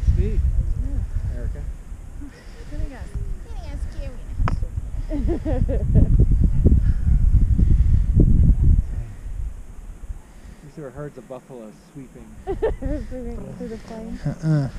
nice feet. Yeah. Erica. These are herds of buffaloes sweeping through the plain.